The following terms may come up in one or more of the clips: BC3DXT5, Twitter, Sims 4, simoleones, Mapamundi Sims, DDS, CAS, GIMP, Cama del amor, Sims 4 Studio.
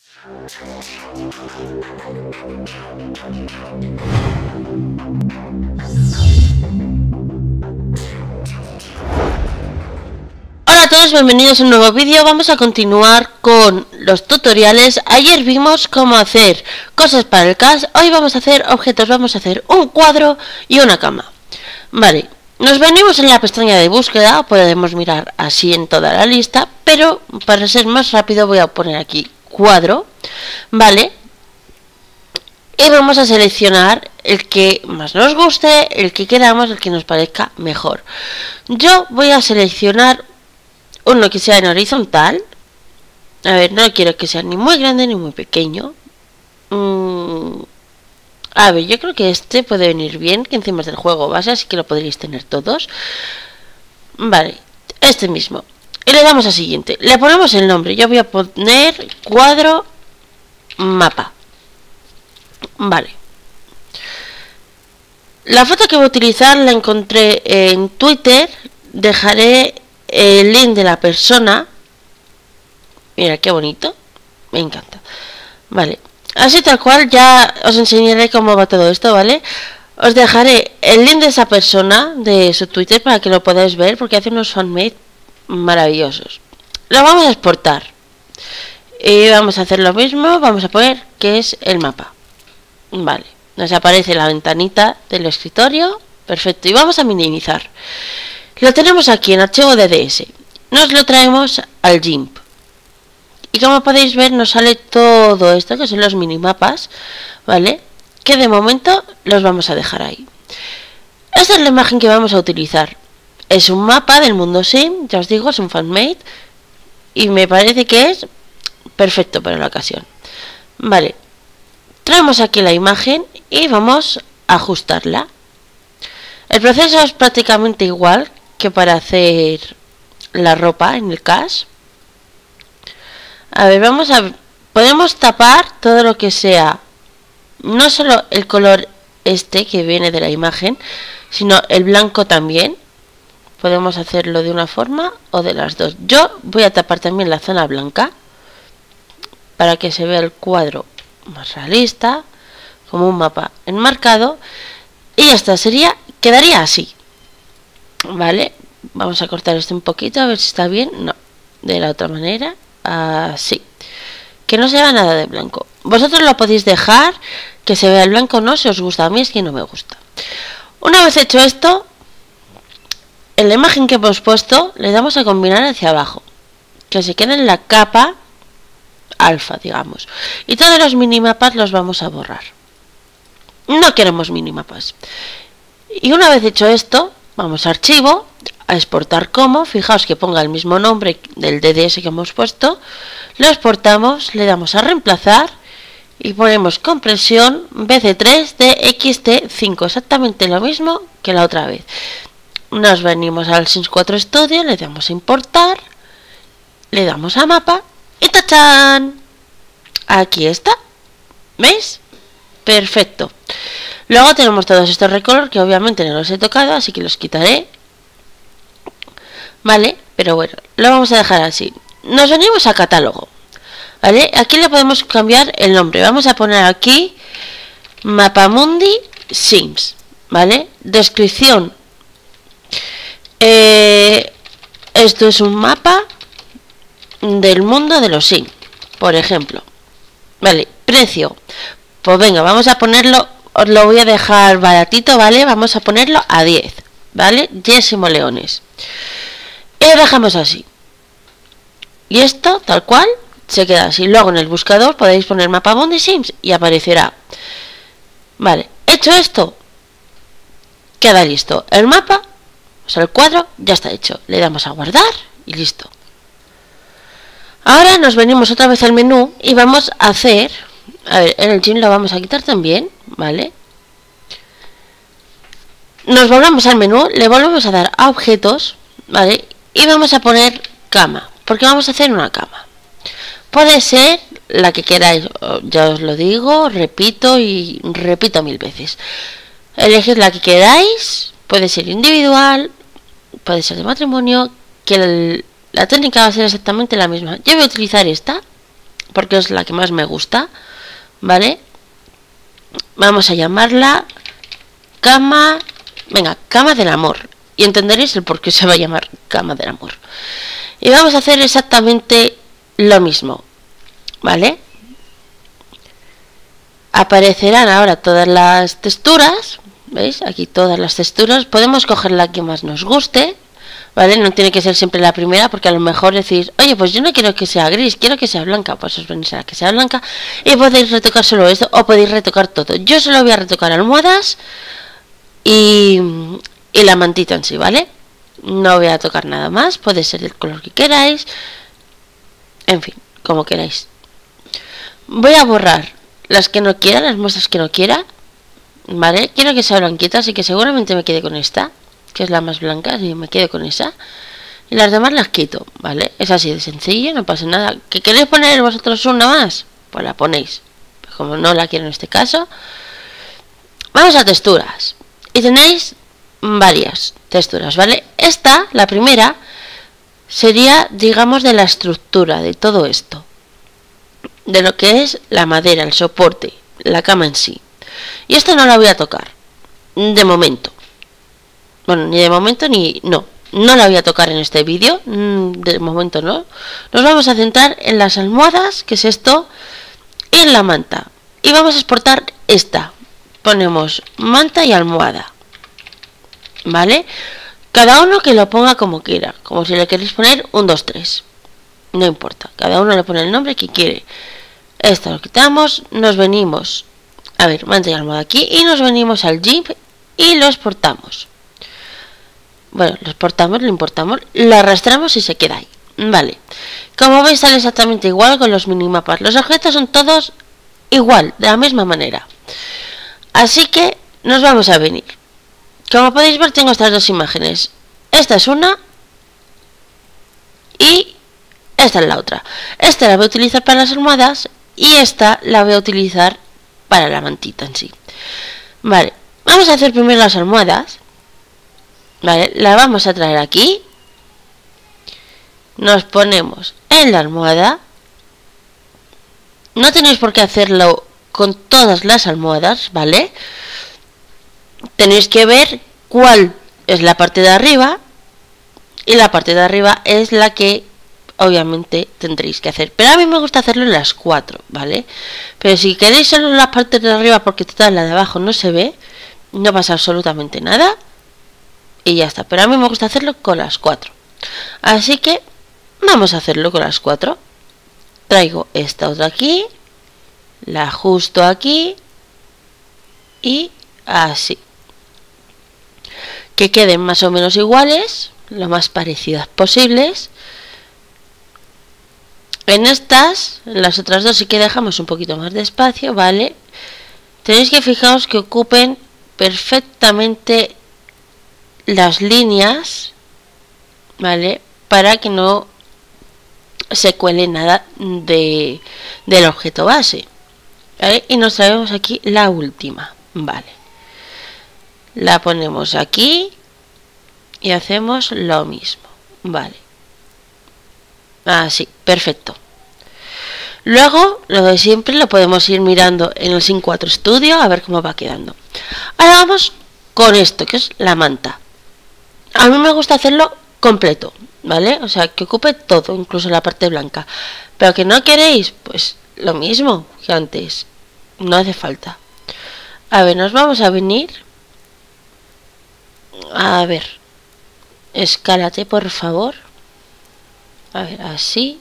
Hola a todos, bienvenidos a un nuevo vídeo. Vamos a continuar con los tutoriales. Ayer vimos cómo hacer cosas para el CAS. Hoy vamos a hacer objetos, vamos a hacer un cuadro y una cama. Vale, nos venimos en la pestaña de búsqueda, podemos mirar así en toda la lista, pero para ser más rápido voy a poner aquí cuadro, ¿vale? Y vamos a seleccionar el que más nos guste, el que queramos, el que nos parezca mejor. Yo voy a seleccionar uno que sea en horizontal, a ver, no quiero que sea ni muy grande ni muy pequeño. A ver, yo creo que este puede venir bien, que encima es del juego base, así que lo podréis tener todos. Vale, este mismo. Y le damos a siguiente. Le ponemos el nombre. Yo voy a poner cuadro mapa. Vale. La foto que voy a utilizar la encontré en Twitter. Dejaré el link de la persona. Mira, qué bonito. Me encanta. Vale. Así tal cual, ya os enseñaré cómo va todo esto, ¿vale? Os dejaré el link de esa persona, de su Twitter, para que lo podáis ver, porque hace unos fanmade maravillosos. Lo vamos a exportar. Y vamos a hacer lo mismo, vamos a poner que es el mapa. Vale, nos aparece la ventanita del escritorio. Perfecto, y vamos a minimizar. Lo tenemos aquí en archivo DDS. Nos lo traemos al GIMP. Y como podéis ver nos sale todo esto que son los minimapas, ¿vale? Que de momento los vamos a dejar ahí. Esta es la imagen que vamos a utilizar. Es un mapa del mundo Sim, ya os digo, es un fanmade. Y me parece que es perfecto para la ocasión. Vale, traemos aquí la imagen y vamos a ajustarla. El proceso es prácticamente igual que para hacer la ropa en el CAS. A ver, vamos a... podemos tapar todo lo que sea, no solo el color este que viene de la imagen, sino el blanco también. Podemos hacerlo de una forma o de las dos. Yo voy a tapar también la zona blanca para que se vea el cuadro más realista, como un mapa enmarcado. Y ya está, sería, quedaría así. Vale, vamos a cortar esto un poquito a ver si está bien. No, de la otra manera. Así, que no se vea nada de blanco. Vosotros lo podéis dejar que se vea el blanco, no, si os gusta. A mí es que no me gusta. Una vez hecho esto, en la imagen que hemos puesto le damos a combinar hacia abajo, que se quede en la capa alfa, digamos. Y todos los minimapas los vamos a borrar. No queremos minimapas. Y una vez hecho esto, vamos a archivo, a exportar como, fijaos que ponga el mismo nombre del DDS que hemos puesto, lo exportamos, le damos a reemplazar y ponemos compresión BC3DXT5, exactamente lo mismo que la otra vez. Nos venimos al Sims 4 Studio, le damos a importar, le damos a mapa y ¡tachán! Aquí está, ¿veis? Perfecto. Luego tenemos todos estos recolor que obviamente no los he tocado, así que los quitaré. Vale, pero bueno, lo vamos a dejar así. Nos venimos a catálogo, ¿vale? Aquí le podemos cambiar el nombre. Vamos a poner aquí Mapamundi Sims, ¿vale? Descripción. Esto es un mapa del mundo de los Sims, por ejemplo. Vale, precio. Pues venga, vamos a ponerlo, os lo voy a dejar baratito, ¿vale? Vamos a ponerlo a 10, ¿vale? 10 simoleones. Y lo dejamos así. Y esto, tal cual, se queda así. Luego en el buscador podéis poner Mapamundi Sims y aparecerá. Vale, hecho esto, queda listo. El mapa, o sea, el cuadro, ya está hecho. Le damos a guardar y listo. Ahora nos venimos otra vez al menú y vamos a hacer... a ver, en el GIMP lo vamos a quitar también, ¿vale? Nos volvemos al menú, le volvemos a dar a objetos, ¿vale? Y vamos a poner cama, porque vamos a hacer una cama. Puede ser la que queráis, ya os lo digo, repito y repito 1000 veces. Elegid la que queráis, puede ser individual, puede ser de matrimonio, que la técnica va a ser exactamente la misma. Yo voy a utilizar esta, porque es la que más me gusta, ¿vale? Vamos a llamarla Cama, venga, Cama del Amor. Y entenderéis el por qué se va a llamar Cama del Amor. Y vamos a hacer exactamente lo mismo, ¿vale? Aparecerán ahora todas las texturas, ¿veis? Aquí todas las texturas. Podemos coger la que más nos guste, ¿vale? No tiene que ser siempre la primera, porque a lo mejor decís, oye, pues yo no quiero que sea gris, quiero que sea blanca. Pues os venís a la que sea blanca y podéis retocar solo esto o podéis retocar todo. Yo solo voy a retocar almohadas y la mantita en sí, ¿vale? No voy a tocar nada más, puede ser el color que queráis, en fin, como queráis. Voy a borrar las que no quiera, las muestras que no quiera, ¿vale? Quiero que sea blanquita, así que seguramente me quede con esta, que es la más blanca, así que me quedo con esa. Y las demás las quito, ¿vale? Es así de sencillo, no pasa nada. ¿Que queréis poner vosotros una más? Pues la ponéis. Como no la quiero en este caso, vamos a texturas. Y tenéis varias texturas, ¿vale? Esta, la primera, sería, digamos, de la estructura de todo esto, de lo que es la madera, el soporte, la cama en sí. Y esta no la voy a tocar, de momento. Bueno, ni de momento ni... No la voy a tocar en este vídeo, de momento no. Nos vamos a centrar en las almohadas, que es esto, y en la manta. Y vamos a exportar esta. Ponemos manta y almohada, ¿vale? Cada uno que lo ponga como quiera, como si le queréis poner 1, 2, 3. No importa, cada uno le pone el nombre que quiere. Esto lo quitamos, nos venimos... A ver, manta y almohada aquí, y nos venimos al GIMP y lo exportamos. Bueno, lo exportamos, lo importamos, lo arrastramos y se queda ahí, ¿vale? Como veis sale exactamente igual con los minimapas. Los objetos son todos igual, de la misma manera. Así que nos vamos a venir. Como podéis ver tengo estas dos imágenes. Esta es una y esta es la otra. Esta la voy a utilizar para las almohadas y esta la voy a utilizar para la mantita en sí. Vale, vamos a hacer primero las almohadas. Vale, la vamos a traer aquí. Nos ponemos en la almohada. No tenéis por qué hacerlo con todas las almohadas, ¿vale? Tenéis que ver cuál es la parte de arriba, y la parte de arriba es la que obviamente tendréis que hacer, pero a mí me gusta hacerlo en las 4, ¿vale? Pero si queréis solo las partes de arriba, porque toda la de abajo no se ve, no pasa absolutamente nada y ya está, pero a mí me gusta hacerlo con las 4, así que vamos a hacerlo con las 4. Traigo esta otra aquí, la ajusto aquí y así, que queden más o menos iguales, lo más parecidas posibles. En estas, en las otras dos sí que dejamos un poquito más de espacio, ¿vale? Tenéis que fijaros que ocupen perfectamente las líneas, ¿vale? Para que no se cuele nada del objeto base, ¿vale? Y nos traemos aquí la última, ¿vale? La ponemos aquí y hacemos lo mismo, ¿vale? Así, perfecto. Luego, lo de siempre, lo podemos ir mirando en el Sims 4 Studio a ver cómo va quedando. Ahora vamos con esto, que es la manta. A mí me gusta hacerlo completo, ¿vale? O sea, que ocupe todo, incluso la parte blanca. Pero que no queréis, pues lo mismo que antes. No hace falta. A ver, nos vamos a venir. A ver, escálate por favor. A ver, así.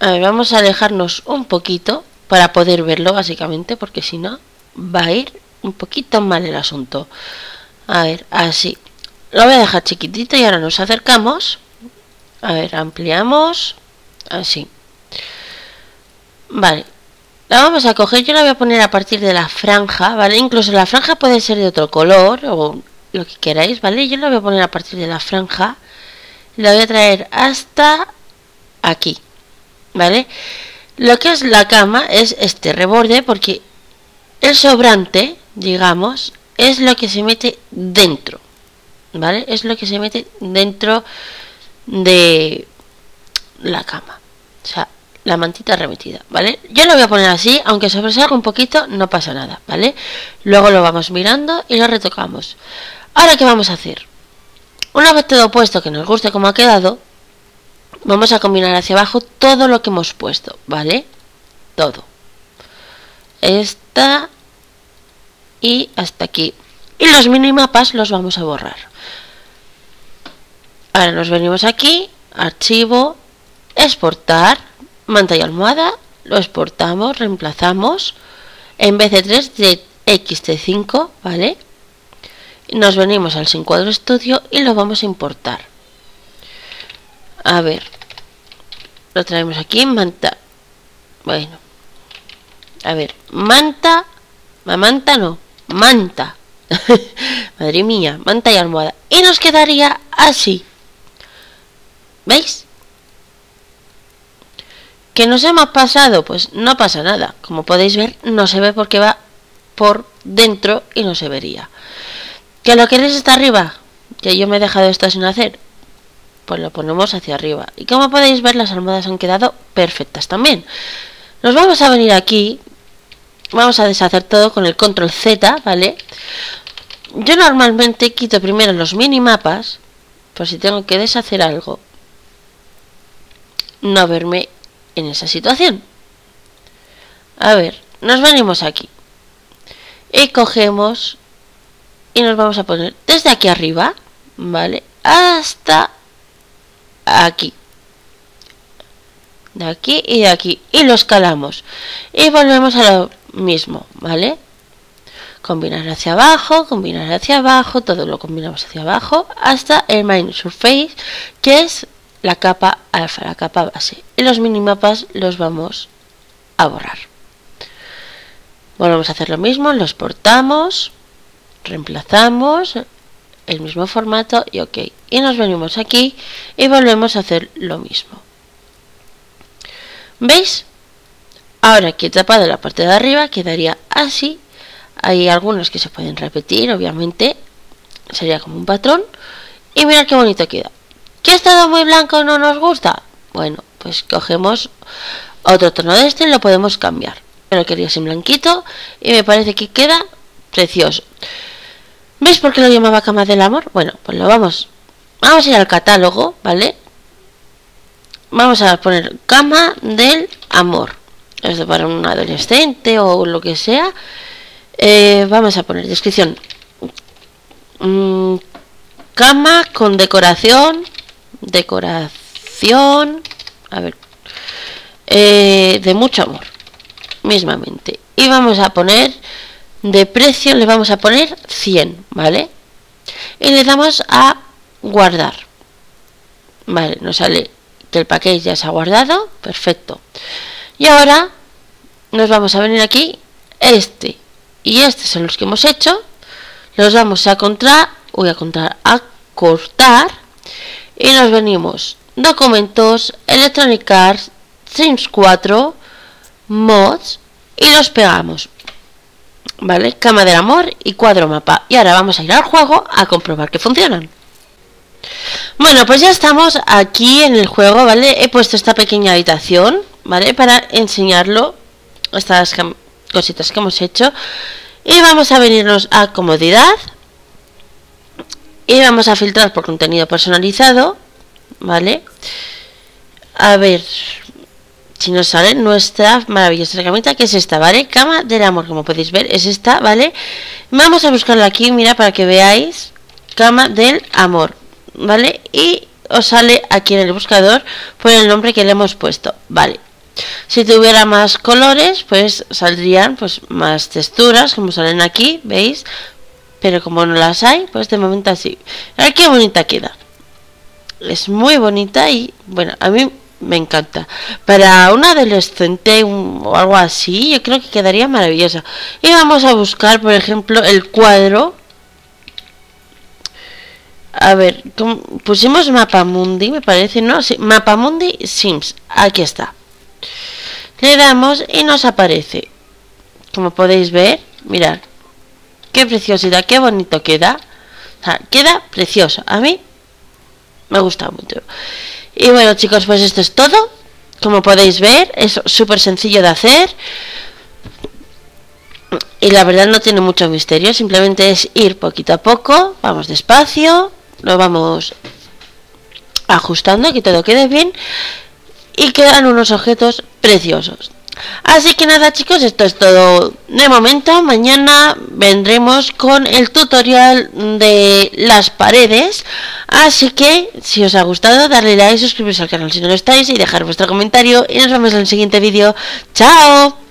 A ver, vamos a alejarnos un poquito para poder verlo básicamente, porque si no va a ir un poquito mal el asunto. A ver, así. Lo voy a dejar chiquitito y ahora nos acercamos. A ver, ampliamos. Así. Vale. La vamos a coger, yo la voy a poner a partir de la franja, ¿vale? Incluso la franja puede ser de otro color o lo que queráis, ¿vale? Yo la voy a poner a partir de la franja. La voy a traer hasta aquí, ¿vale? Lo que es la cama es este reborde, porque el sobrante, digamos, es lo que se mete dentro, ¿vale? Es lo que se mete dentro la cama, o sea, la mantita remitida, ¿vale? Yo lo voy a poner así, aunque sobresalga un poquito, no pasa nada, ¿vale? Luego lo vamos mirando y lo retocamos. Ahora, ¿qué vamos a hacer? Una vez todo puesto, que nos guste como ha quedado, vamos a combinar hacia abajo todo lo que hemos puesto, ¿vale? Todo. Esta y hasta aquí. Y los minimapas los vamos a borrar. Ahora nos venimos aquí, archivo, exportar, manta y almohada, lo exportamos, reemplazamos en BC3DXT5, ¿vale? Nos venimos al Sims 4 Studio y lo vamos a importar. A ver, lo traemos aquí, manta, bueno, a ver, manta, madre mía, manta y almohada, y nos quedaría así, ¿veis? Que nos hemos pasado, pues no pasa nada, como podéis ver, no se ve porque va por dentro y no se vería. ¿Que lo queréis hasta arriba? Que yo me he dejado esto sin hacer. Pues lo ponemos hacia arriba. Y como podéis ver, las almohadas han quedado perfectas también. Nos vamos a venir aquí. Vamos a deshacer todo con el control Z, ¿vale? Yo normalmente quito primero los minimapas, por si tengo que deshacer algo, no verme en esa situación. A ver, nos venimos aquí. Y cogemos... y nos vamos a poner desde aquí arriba, ¿vale? Hasta aquí. De aquí y de aquí. Y lo escalamos. Y volvemos a lo mismo, ¿vale? Combinar hacia abajo, todo lo combinamos hacia abajo, hasta el Main Surface, que es la capa alfa, la capa base. Y los minimapas los vamos a borrar. Volvemos a hacer lo mismo, los portamos... reemplazamos el mismo formato y ok, y nos venimos aquí y volvemos a hacer lo mismo. ¿Veis? Ahora que he tapado la parte de arriba quedaría así. Hay algunos que se pueden repetir, obviamente sería como un patrón. Y mirad qué bonito queda. ¿Que ha estado muy blanco, no nos gusta? Bueno, pues cogemos otro tono de este y lo podemos cambiar. Yo lo quería sin blanquito y me parece que queda precioso. ¿Veis por qué lo llamaba Cama del Amor? Bueno, pues lo vamos a ir al catálogo, ¿vale? Vamos a poner Cama del Amor. Esto para un adolescente o lo que sea. Vamos a poner descripción. Cama con decoración. Decoración. A ver. De mucho amor. Mismamente. Y vamos a poner... de precio le vamos a poner 100, ¿vale? Y le damos a guardar. Vale, nos sale que el paquete ya se ha guardado. Perfecto. Y ahora nos vamos a venir aquí. Este y este son los que hemos hecho. Los vamos a cortar. Y nos venimos. Documentos, Electronic Arts, Sims 4, Mods. Y los pegamos. Vale, Cama del Amor y cuadro mapa. Y ahora vamos a ir al juego a comprobar que funcionan. Bueno, pues ya estamos aquí en el juego, ¿vale? He puesto esta pequeña habitación, ¿vale? Para enseñarlo, estas cositas que hemos hecho. Y vamos a venirnos a comodidad. Y vamos a filtrar por contenido personalizado, ¿vale? A ver... si nos sale nuestra maravillosa herramienta, que es esta, ¿vale? Cama del Amor, como podéis ver, es esta, ¿vale? Vamos a buscarla aquí, mira, para que veáis. Cama del Amor, ¿vale? Y os sale aquí en el buscador por el nombre que le hemos puesto, ¿vale? Si tuviera más colores, pues saldrían pues más texturas, como salen aquí, ¿veis? Pero como no las hay, pues de momento así. Mirad qué bonita queda. Es muy bonita y, bueno, a mí... me encanta. Para un adolescente o algo así, yo creo que quedaría maravillosa. Y vamos a buscar, por ejemplo, el cuadro. A ver, pusimos Mapamundi, me parece, ¿no? Sí, Mapamundi Sims. Aquí está. Le damos y nos aparece. Como podéis ver, mirad. Qué preciosidad, qué bonito queda. O sea, queda precioso. A mí me gusta mucho. Y bueno, chicos, pues esto es todo. Como podéis ver, es súper sencillo de hacer. Y la verdad no tiene mucho misterio, simplemente es ir poquito a poco, vamos despacio, lo vamos ajustando, que todo quede bien y quedan unos objetos preciosos. Así que nada, chicos, esto es todo de momento. Mañana vendremos con el tutorial de las paredes. Así que si os ha gustado, darle like, suscribiros al canal si no lo estáis y dejar vuestro comentario. Y nos vemos en el siguiente vídeo. ¡Chao!